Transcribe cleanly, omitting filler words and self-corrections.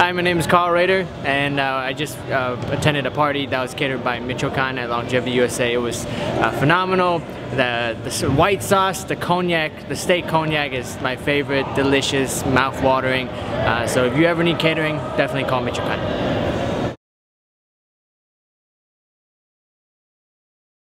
Hi, my name is Carl Rader, and I just attended a party that was catered by Michoacan at Longevity USA. It was phenomenal. The white sauce, the cognac, the steak cognac is my favorite, delicious, mouth-watering. So if you ever need catering, definitely call Michoacan.